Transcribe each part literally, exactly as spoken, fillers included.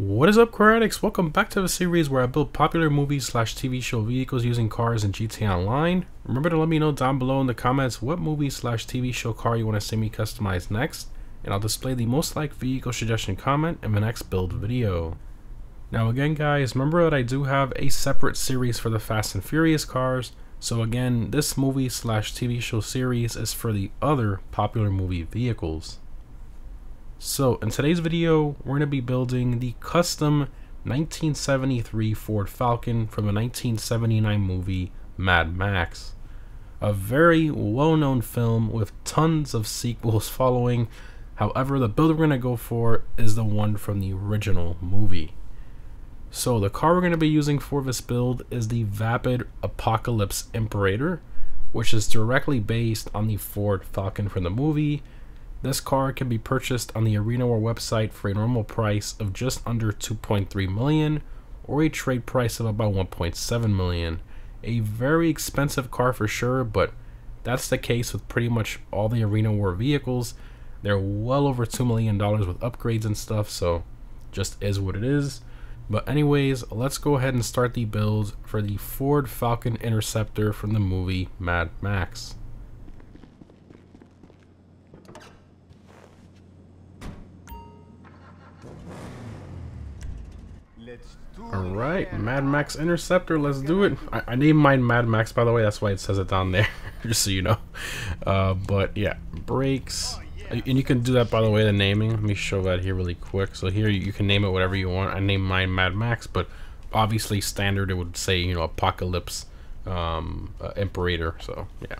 What is up, Creatics? Welcome back to the series where I build popular movies slash T V show vehicles using cars in G T A Online. Remember to let me know down below in the comments what movie slash T V show car you want to see me customize next, and I'll display the most liked vehicle suggestion comment in the next build video. Now again guys, remember that I do have a separate series for the Fast and Furious cars, so again, this movie slash T V show series is for the other popular movie vehicles. So in today's video, we're going to be building the custom nineteen seventy-three Ford Falcon from the nineteen seventy-nine movie Mad Max. A very well-known film with tons of sequels following, however the build we're going to go for is the one from the original movie. So the car we're going to be using for this build is the Vapid Apocalypse Imperator, which is directly based on the Ford Falcon from the movie. This car can be purchased on the Arena War website for a normal price of just under two point three million dollars or a trade price of about one point seven million dollars. A very expensive car for sure, but that's the case with pretty much all the Arena War vehicles. They're well over two million dollars with upgrades and stuff, so just is what it is. But anyways, let's go ahead and start the build for the Ford Falcon Interceptor from the movie Mad Max. Alright, Mad Max Interceptor, let's do it. I, I named mine Mad Max, by the way, that's why it says it down there, just so you know. Uh, but yeah, brakes. And you can do that, by the way, the naming. Let me show that here really quick. So here you can name it whatever you want. I named mine Mad Max, but obviously standard it would say, you know, Apocalypse um, uh, Imperator. So yeah.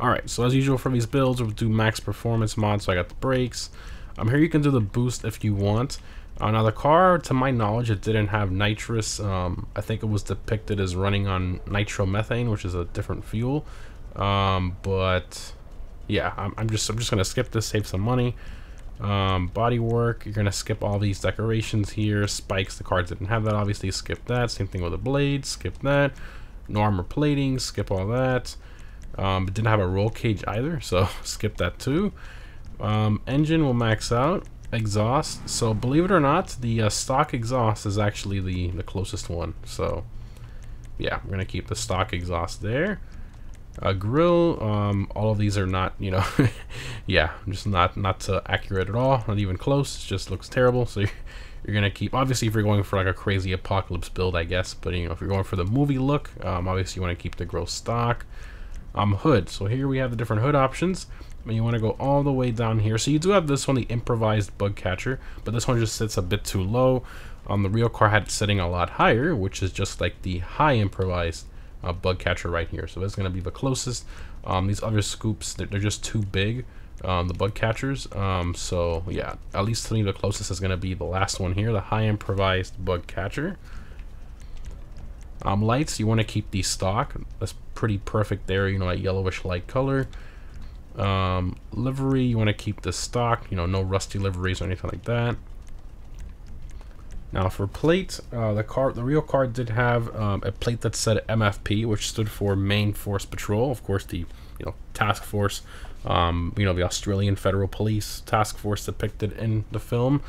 Alright, so as usual for these builds, we'll do max performance mod. So I got the brakes. Um, here you can do the boost if you want. Uh, now the car, to my knowledge, it didn't have nitrous. Um, I think it was depicted as running on nitromethane, which is a different fuel. Um, but... Yeah, I'm, I'm just I'm just gonna skip this, save some money. Um, body work, you're gonna skip all these decorations here. Spikes, the car didn't have that, obviously. Skip that. Same thing with the blades. Skip that. No armor plating. Skip all that. Um, it didn't have a roll cage either, so skip that too. Um, engine will max out. Exhaust. So believe it or not, the uh, stock exhaust is actually the the closest one. So yeah, we're gonna keep the stock exhaust there. A grill, um, all of these are not, you know, yeah, just not not uh, accurate at all, not even close. It just looks terrible, so you're, you're gonna keep, obviously if you're going for like a crazy apocalypse build, I guess, but you know, if you're going for the movie look, um, obviously you want to keep the grill stock. Um, hood, so here we have the different hood options, and you want to go all the way down here. So you do have this one, the improvised bug catcher, but this one just sits a bit too low. Um, the real car had it sitting a lot higher, which is just like the high improvised Uh, bug catcher right here, so that's going to be the closest. Um, these other scoops, they're, they're just too big, um, the bug catchers, um, so yeah, at least to me the closest is going to be the last one here, the high improvised bug catcher. Um, lights, you want to keep these stock, that's pretty perfect there, you know, that yellowish light color. Um, livery, you want to keep the stock, you know, no rusty liveries or anything like that. Now for plate, uh, the car, the real car did have um, a plate that said M F P, which stood for Main Force Patrol. Of course, the you know task force, um, you know the Australian Federal Police task force depicted in the film.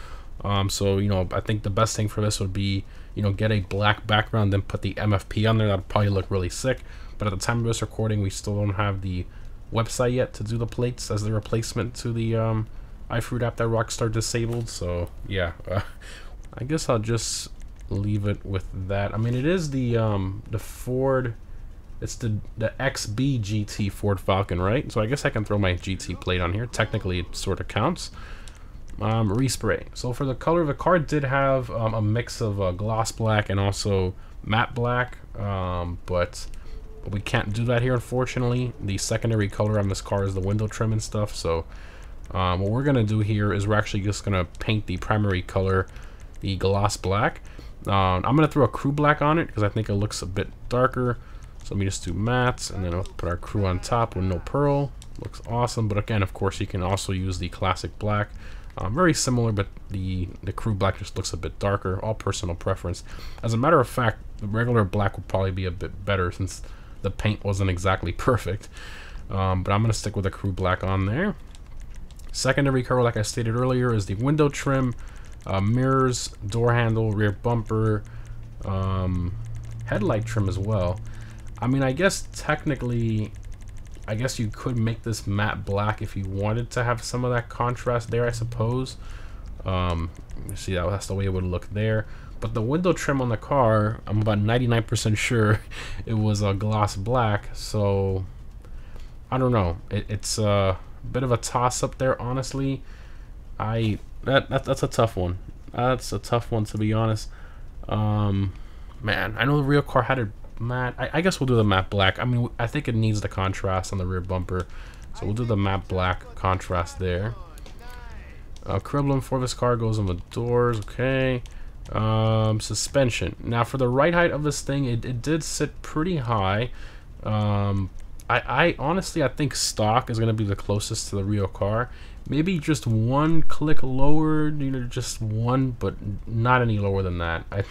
Um, so you know I think the best thing for this would be you know get a black background, then put the M F P on there. That'd probably look really sick. But at the time of this recording, we still don't have the website yet to do the plates as the replacement to the um, iFruit app that Rockstar disabled. So yeah. Uh, I guess I'll just leave it with that. I mean, it is the um, the Ford, it's the the X B G T Ford Falcon, right? So I guess I can throw my G T plate on here. Technically, it sort of counts. Um, respray. So for the color, the car did have um, a mix of uh, gloss black and also matte black, um, but we can't do that here, unfortunately. The secondary color on this car is the window trim and stuff. So um, what we're gonna do here is we're actually just gonna paint the primary color, the gloss black. Um, I'm gonna throw a crew black on it because I think it looks a bit darker. So let me just do mattes, and then I'll put our crew on top with no pearl. Looks awesome, but again, of course, you can also use the classic black. Um, very similar, but the the crew black just looks a bit darker. All personal preference. As a matter of fact, the regular black would probably be a bit better since the paint wasn't exactly perfect. Um, but I'm gonna stick with the crew black on there. Secondary color, like I stated earlier, is the window trim. uh, mirrors, door handle, rear bumper, um, headlight trim as well. I mean, I guess technically, I guess you could make this matte black if you wanted to have some of that contrast there, I suppose. Um, see, that's the way it would look there. But the window trim on the car, I'm about ninety-nine percent sure it was a gloss black. So, I don't know. It, it's a bit of a toss-up there, honestly. I that, that that's a tough one. That's a tough one, to be honest. Um, man, I know the real car had it matte. I, I guess we'll do the matte black. I mean, I think it needs the contrast on the rear bumper, so we'll do the matte black contrast there. Uh, Criblum for this car goes on the doors. Okay. Um, suspension. Now, for the right height of this thing, it, it did sit pretty high. Um, I, I honestly, I think stock is going to be the closest to the real car. Maybe just one click lower, you know, just one, but not any lower than that. I,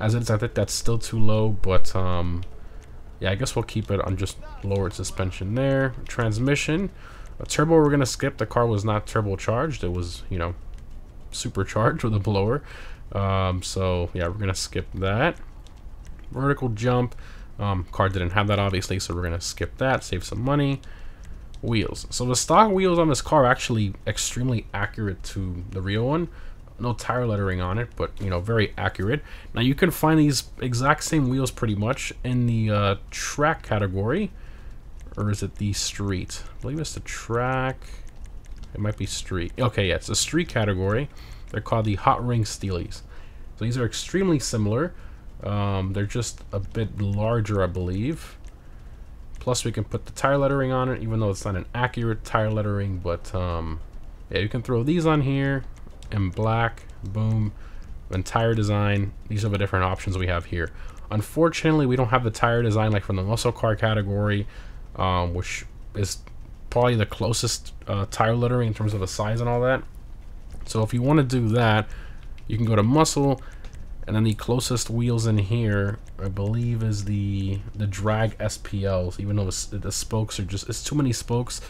as it is, I think that's still too low, but um, yeah, I guess we'll keep it on just lowered suspension there. Transmission. A turbo we're going to skip. The car was not turbocharged. It was, you know, supercharged with a blower. Um, so, yeah, we're going to skip that. Vertical jump. Um, car didn't have that, obviously, so we're going to skip that. Save some money. Wheels. So the stock wheels on this car are actually extremely accurate to the real one. No tire lettering on it, but, you know, very accurate. Now, you can find these exact same wheels pretty much in the uh, track category. Or is it the street? I believe it's the track. It might be street. Okay, yeah, it's the street category. They're called the Hot Ring Steelies. So these are extremely similar. Um, they're just a bit larger, I believe. Plus, we can put the tire lettering on it, even though it's not an accurate tire lettering. But, um, yeah, you can throw these on here in black. Boom. And tire design. These are the different options we have here. Unfortunately, we don't have the tire design like from the muscle car category, um, which is probably the closest uh, tire lettering in terms of the size and all that. So if you want to do that, you can go to muscle, and then the closest wheels in here, I believe, is the the drag S P Ls. Even though the, the spokes are just, it's too many spokes,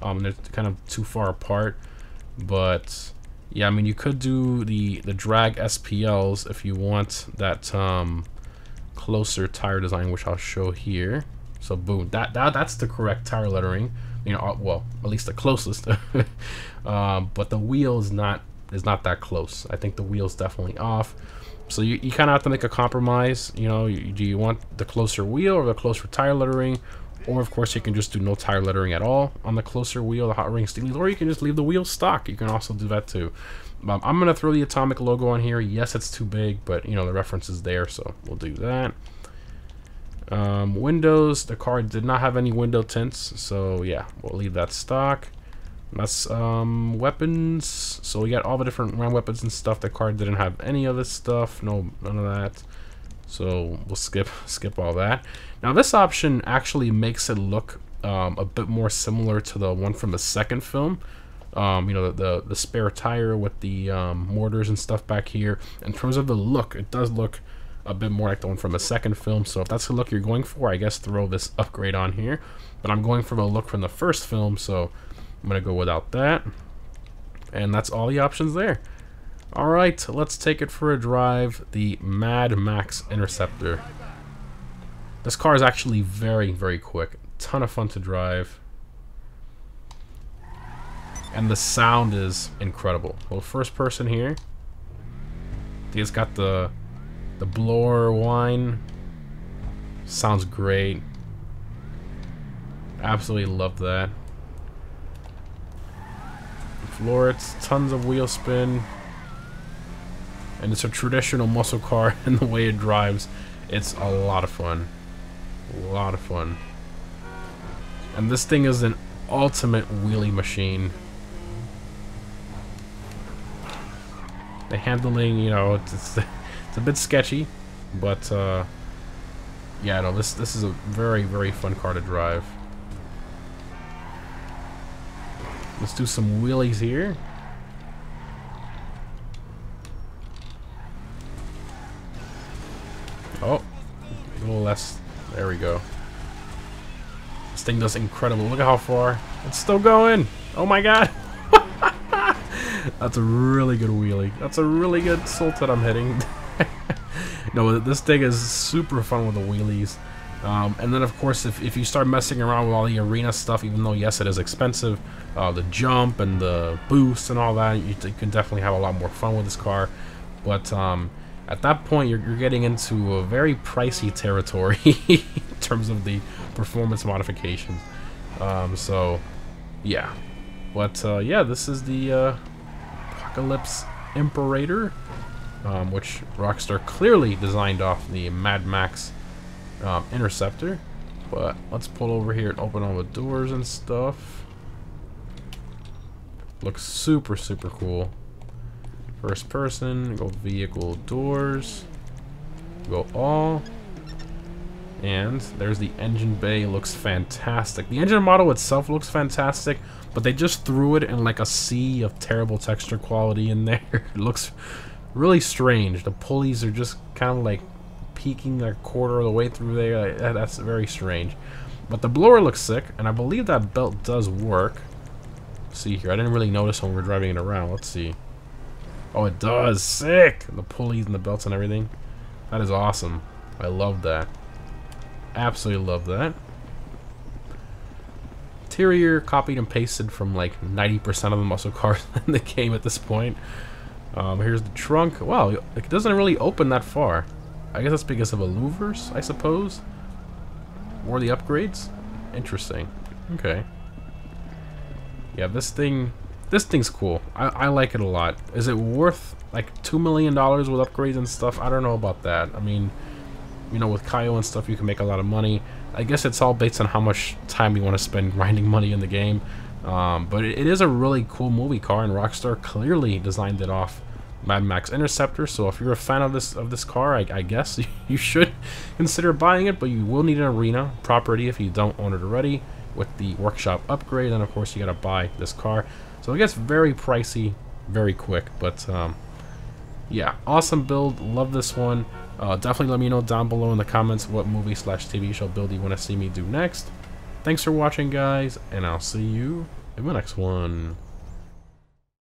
um, they're kind of too far apart. But yeah, I mean, you could do the the drag S P Ls if you want that um, closer tire design, which I'll show here. So boom, that, that that's the correct tire lettering. You know, well, at least the closest. um, but the wheel is not is not that close. I think the wheel's definitely off. So you, you kind of have to make a compromise. You know, you, do you want the closer wheel or the closer tire lettering? Or, of course, you can just do no tire lettering at all on the closer wheel, the Hot Ring Steelies. Or you can just leave the wheel stock. You can also do that, too. Um, I'm going to throw the Atomic logo on here. Yes, it's too big, but, you know, the reference is there, so we'll do that. Um, windows, the car did not have any window tints, so yeah, we'll leave that stock. That's um, weapons, so we got all the different round weapons and stuff. The car didn't have any of this stuff, no, none of that, so we'll skip skip all that. Now this option actually makes it look um, a bit more similar to the one from the second film. Um, you know, the, the, the spare tire with the um, mortars and stuff back here. In terms of the look, it does look a bit more like the one from a second film, so if that's the look you're going for, I guess throw this upgrade on here. But I'm going for the look from the first film, so I'm gonna go without that. And that's all the options there. All right, let's take it for a drive, the Mad Max Interceptor. This car is actually very, very quick. Ton of fun to drive. And the sound is incredible. Well, first person here. It's got the The blower whine. Sounds great. Absolutely love that. Florets, tons of wheel spin. And it's a traditional muscle car, and the way it drives, it's a lot of fun. A lot of fun. And this thing is an ultimate wheelie machine. The handling, you know, it's... it's a bit sketchy, but uh, yeah, no, this this is a very, very fun car to drive. Let's do some wheelies here. Oh, a little less. There we go. This thing does incredible. Look at how far. It's still going. Oh my god. That's a really good wheelie. That's a really good tilt that I'm hitting. No, this thing is super fun with the wheelies. Um, and then, of course, if, if you start messing around with all the arena stuff, even though, yes, it is expensive, uh, the jump and the boost and all that, you, you can definitely have a lot more fun with this car. But um, at that point, you're, you're getting into a very pricey territory in terms of the performance modifications. Um, so, yeah. But, uh, yeah, this is the uh, Apocalypse Imperator, um, which Rockstar clearly designed off the Mad Max Um, Interceptor. But let's pull over here and open all the doors and stuff. Looks super super cool. First person, go vehicle doors, go all, and there's the engine bay. Looks fantastic. The engine model itself looks fantastic, but they just threw it in like a sea of terrible texture quality in there. It looks really strange. The pulleys are just kind of like peeking a quarter of the way through there. That's very strange. But the blower looks sick, and I believe that belt does work. Let's see here, I didn't really notice when we were driving it around. Let's see. Oh, it does. Sick. The pulleys and the belts and everything. That is awesome. I love that. Absolutely love that. Interior copied and pasted from like ninety percent of the muscle cars in the game at this point. Um, here's the trunk. Wow, it doesn't really open that far. I guess that's because of louvers, I suppose, or the upgrades. Interesting. Okay. Yeah, this thing, this thing's cool. I, I like it a lot. Is it worth like two million dollars with upgrades and stuff? I don't know about that. I mean, you know, with Kaio and stuff, you can make a lot of money. I guess it's all based on how much time you want to spend grinding money in the game. Um, but it, it is a really cool movie car, and Rockstar clearly designed it off Mad Max Interceptor. So if you're a fan of this of this car, I, I guess you should consider buying it, but you will need an arena property if you don't own it already with the workshop upgrade, and of course you gotta buy this car. So it gets very pricey very quick, but um, yeah, awesome build. Love this one. Uh, definitely let me know down below in the comments what movie slash T V show build you want to see me do next. Thanks for watching, guys, and I'll see you in the next one.